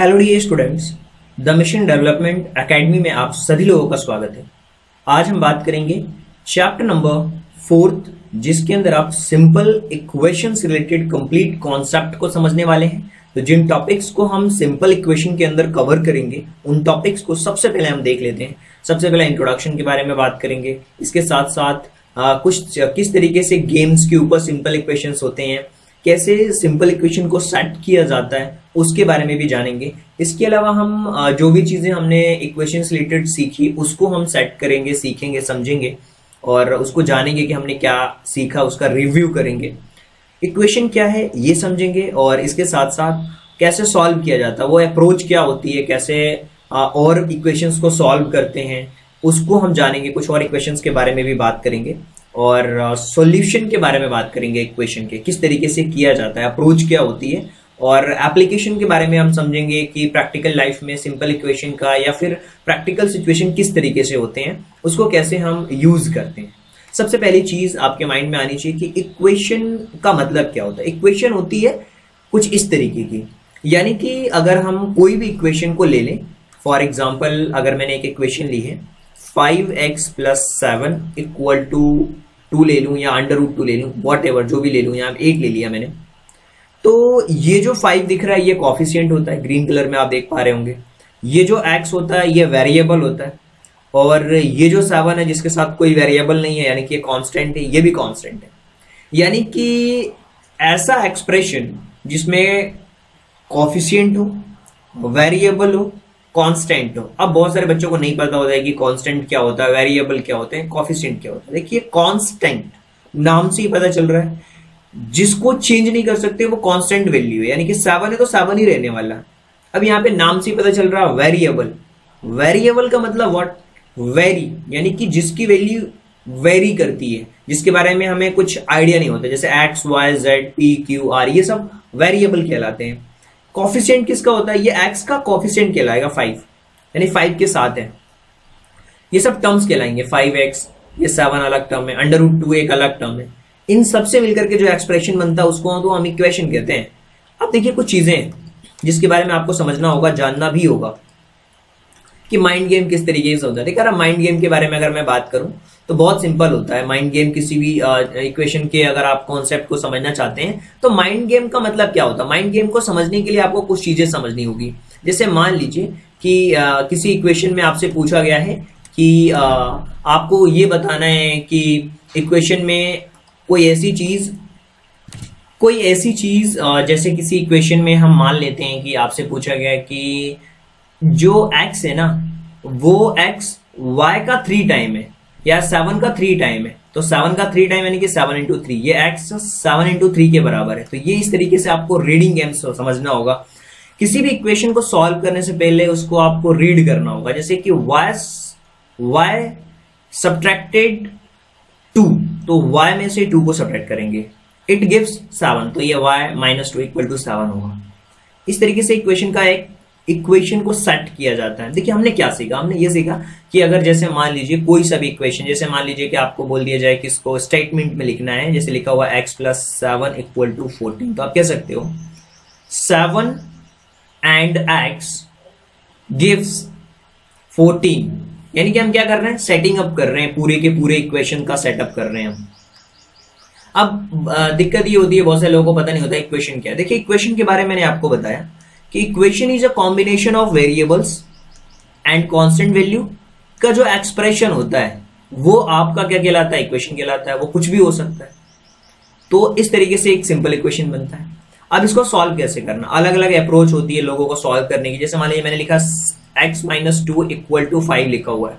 Hello dear students, the mission development academy में आप सभी लोगों का स्वागत है। आज हम बात करेंगे चैप्टर नंबर 4, जिसके अंदर आप सिंपल इक्वेशन से रिलेटेड कंप्लीट कॉन्सेप्ट को समझने वाले हैं। तो जिन टॉपिक्स को हम सिंपल इक्वेशन के अंदर कवर करेंगे उन टॉपिक्स को सबसे पहले हम देख लेते हैं। सबसे पहले इंट्रोडक्शन के बारे में बात करेंगे, इसके साथ साथ किस तरीके से गेम्स के ऊपर सिंपल इक्वेशन होते हैं, कैसे सिंपल इक्वेशन को सेट किया जाता है उसके बारे में भी जानेंगे। इसके अलावा हम जो भी चीज़ें हमने इक्वेशन से रिलेटेड सीखी उसको हम सेट करेंगे, सीखेंगे, समझेंगे और उसको जानेंगे कि हमने क्या सीखा, उसका रिव्यू करेंगे। इक्वेशन क्या है ये समझेंगे और इसके साथ साथ कैसे सॉल्व किया जाता है, वो अप्रोच क्या होती है, कैसे और इक्वेशंस को सॉल्व करते हैं उसको हम जानेंगे। कुछ और इक्वेशंस के बारे में भी बात करेंगे और सॉल्यूशन के बारे में बात करेंगे, इक्वेशन के किस तरीके से किया जाता है, अप्रोच क्या होती है और एप्लीकेशन के बारे में हम समझेंगे कि प्रैक्टिकल लाइफ में सिंपल इक्वेशन का या फिर प्रैक्टिकल सिचुएशन किस तरीके से होते हैं, उसको कैसे हम यूज़ करते हैं। सबसे पहली चीज़ आपके माइंड में आनी चाहिए कि इक्वेशन का मतलब क्या होता है। इक्वेशन होती है कुछ इस तरीके की, यानी कि अगर हम कोई भी इक्वेशन को ले लें, फॉर एग्जाम्पल अगर मैंने एक इक्वेशन ली है 5x + 7 = 2 ले लूँ या √2 ले लूँ, वॉट एवर जो भी ले लूँ, यहाँ 8 ले लिया मैंने। तो ये जो 5 दिख रहा है ये कॉफिशिएंट होता है, ग्रीन कलर में आप देख पा रहे होंगे। ये जो x होता है ये वेरिएबल होता है और ये जो 7 है जिसके साथ कोई वेरिएबल नहीं है, यानी कि ये कॉन्स्टेंट है, ये भी कॉन्स्टेंट है। यानी कि ऐसा एक्सप्रेशन जिसमें कॉफिशिएंट हो, वेरिएबल हो, कांस्टेंट हो। अब बहुत सारे बच्चों को नहीं पता होता है कि कांस्टेंट क्या होता है, वेरिएबल क्या होते हैं, कॉफिशिएंट क्या होता है। देखिए कांस्टेंट नाम से ही पता चल रहा है, जिसको चेंज नहीं कर सकते वो कांस्टेंट वैल्यू है, यानी कि 7 है तो 7 ही रहने वाला। अब यहाँ पे नाम से ही पता चल रहा है वेरिएबल। वेरिएबल का मतलब व्हाट, वेरी, यानी कि जिसकी वैल्यू वेरी करती है, जिसके बारे में हमें कुछ आइडिया नहीं होता, जैसे x, Y, Z, P, Q, are, ये सब वेरिएबल कहलाते हैं। कॉफिशिएंट किसका होता है, ये x का कॉफिशिएंट कहलाएगा 5, यानी 5 के साथ है। ये सब टर्म्स कहलाएंगे, 5x, ये 7 अलग टर्म है, √2 एक अलग टर्म है। इन सबसे मिलकर के जो एक्सप्रेशन बनता है उसको तो हम इक्वेशन कहते हैं। अब देखिए कुछ चीजें हैं जिसके बारे में आपको समझना होगा, जानना भी होगा कि माइंड गेम किस तरीके से होता है। देखिए माइंड गेम के बारे में अगर मैं बात करूं तो बहुत सिंपल होता है। माइंड गेम किसी भी इक्वेशन के अगर आप कॉन्सेप्ट को समझना चाहते हैं तो माइंड गेम का मतलब क्या होता है, माइंड गेम को समझने के लिए आपको कुछ चीजें समझनी होगी। जैसे मान लीजिए कि किसी इक्वेशन में आपसे पूछा गया है कि आपको ये बताना है कि इक्वेशन में कोई ऐसी चीज जैसे किसी इक्वेशन में हम मान लेते हैं कि आपसे पूछा गया है कि जो x है ना वो x y का 3 टाइम है या 7 का 3 टाइम है। तो 7 का 3 टाइम यानी कि 7 × 3, ये x 7 × 3 के बराबर है। तो ये इस तरीके से आपको रीडिंग गेम समझना होगा। किसी भी इक्वेशन को सॉल्व करने से पहले उसको आपको रीड करना होगा, जैसे कि y सब्ट्रैक्टेड 2, तो y में से 2 को सब्ट्रैक्ट करेंगे, इट गिव्स 7, तो ये y - 2 = 7 होगा। इस तरीके से इक्वेशन का एक इक्वेशन को सेट किया जाता है। देखिए हमने क्या सीखा, हमने ये सीखा कि अगर जैसे मान लीजिए कोई सा भी इक्वेशन, जैसे मान लीजिए कि आपको बोल दिया जाए कि इसको स्टेटमेंट में लिखना है, जैसे लिखा हुआ x + 7 = 14, तो आप कह सकते हो 7 and x gives 14, यानी कि हम क्या कर रहे हैं, सेटिंग अप कर रहे हैं, पूरे के पूरे इक्वेशन का सेटअप कर रहे हैं हम। अब दिक्कत ये होती है बहुत सारे लोगों को पता नहीं होता इक्वेशन क्या है। देखिए इक्वेशन के बारे में मैंने आपको बताया कि equation is a combination of variables and constant value का जो एक्सप्रेशन होता है वो आपका क्या कहलाता है, इक्वेशन कहलाता है। वो कुछ भी हो सकता है। तो इस तरीके से एक सिंपल इक्वेशन बनता है। अब इसको सॉल्व कैसे करना, अलग अलग अप्रोच होती है लोगों को सॉल्व करने की। जैसे मान लीजिए मैंने लिखा x - 2 = 5 लिखा हुआ है,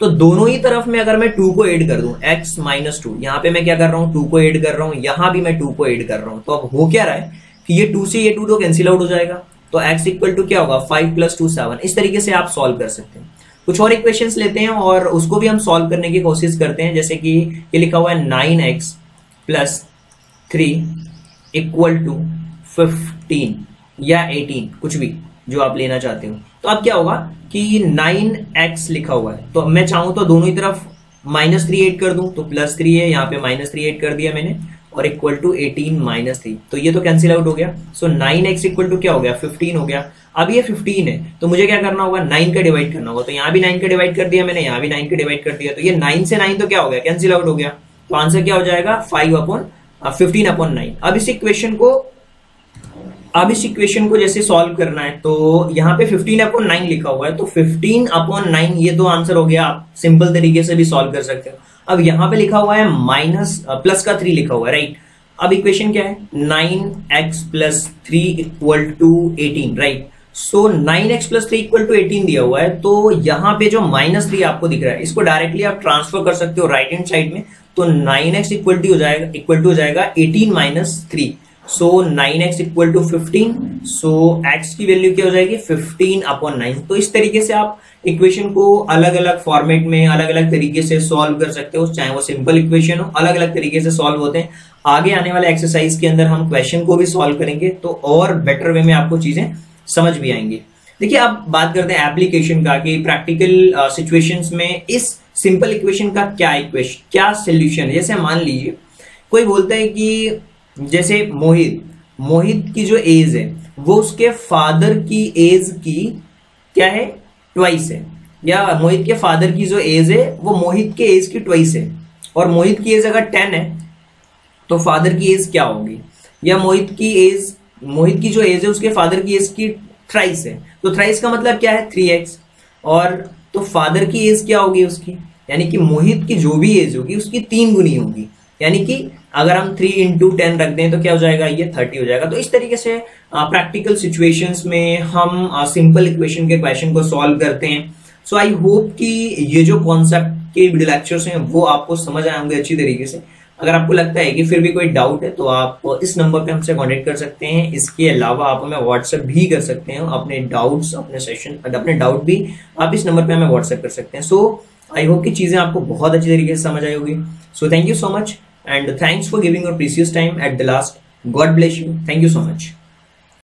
तो दोनों ही तरफ में अगर मैं 2 को ऐड कर दूं, x - 2, यहाँ पे मैं क्या कर रहा हूँ 2 को ऐड कर रहा हूँ, यहाँ भी मैं 2 को ऐड कर रहा हूँ। तो अब हो क्या रहा है कि ये 2 से ये 2 तो कैंसिल आउट हो जाएगा, तो x = क्या होगा, 5 + 2 = 7। इस तरीके से आप सॉल्व कर सकते हैं। कुछ और इक्वेशंस लेते हैं और उसको भी हम सॉल्व करने की कोशिश करते हैं। जैसे कि ये लिखा हुआ है 9x + 3 = 15 या 18, कुछ भी जो आप लेना चाहते हो। तो अब क्या होगा कि 9x लिखा हुआ है, तो मैं चाहूँ तो दोनों ही तरफ -3 ऐड कर दूं, तो +3 है, यहाँ पे -3 ऐड कर दिया मैंने और इक्वल टू 18 माइनस थी, तो ये तो कैंसिल आउट हो गया। सो 9x इक्वल टू क्या हो गया 15 हो गया। अब ये 15 है तो मुझे क्या करना होगा 9 का डिवाइड करना होगा, तो यहाँ भी 9 का डिवाइड कर दिया मैंने, यहाँ भी 9 का डिवाइड कर दिया, तो ये 9 से 9 तो क्या हो गया कैंसिल आउट हो गया। तो आंसर क्या हो जाएगा 15/9। अब इस इक्वेशन को जैसे सॉल्व करना है तो यहाँ पे 15/9 लिखा हुआ है, तो 15/9 ये तो आंसर हो गया, आप सिंपल तरीके से भी सॉल्व कर सकते हो। अब यहाँ पे लिखा हुआ है +3 लिखा हुआ है राइट। अब इक्वेशन क्या है 9x + 3 = 18 राइट। सो 9x + 3 = 18 दिया हुआ है, तो यहाँ पे जो -3 आपको दिख रहा है इसको डायरेक्टली आप ट्रांसफर कर सकते हो राइट हैंड साइड में, तो 9x इक्वल टू हो जाएगा 18 - 3। So 9x equal to 15, so x की वैल्यू क्या हो जाएगी 15/9। तो इस तरीके से आप इक्वेशन को अलग अलग फॉर्मेट में अलग अलग तरीके से सॉल्व कर सकते हो, चाहे वो सिंपल इक्वेशन हो, अलग अलग तरीके से सॉल्व होते हैं। आगे आने वाले एक्सरसाइज के अंदर हम क्वेश्चन को भी सॉल्व करेंगे तो और बेटर वे में आपको चीजें समझ भी आएंगी। देखिए अब बात करते हैं एप्लीकेशन का कि प्रैक्टिकल सिचुएशंस में इस सिंपल इक्वेशन का क्या सोल्यूशन है। जैसे मान लीजिए कोई बोलता है कि जैसे मोहित की जो एज है वो उसके फादर की एज की क्या है 2x है, या मोहित के फादर की जो एज है वो मोहित के एज की 2x है, और मोहित की एज अगर 10 है तो फादर की एज क्या होगी, या मोहित की जो एज है उसके फादर की एज की 3x है, तो 3x का मतलब क्या है 3x, और तो फादर की एज क्या होगी उसकी, यानी कि मोहित की जो भी एज होगी उसकी 3 गुनी होगी, यानी कि अगर हम 3 × 10 रख दें तो क्या हो जाएगा ये 30 हो जाएगा। तो इस तरीके से प्रैक्टिकल सिचुएशंस में हम सिंपल इक्वेशन के क्वेश्चन को सॉल्व करते हैं। सो आई होप कि ये जो कॉन्सेप्ट के वीडियो लेक्चर्स हैं वो आपको समझ आए होंगे अच्छी तरीके से। अगर आपको लगता है कि फिर भी कोई डाउट है तो आप इस नंबर पे हमसे कॉन्टेक्ट कर सकते हैं, इसके अलावा आप हमें व्हाट्सएप भी कर सकते हैं अपने डाउट भी आप इस नंबर पे हमें व्हाट्सएप कर सकते हैं। सो आई होप कि चीज़ें आपको बहुत अच्छी तरीके से समझ आई होगी। So thank you so much and thanks for giving your precious time at the last. God bless you. Thank you so much.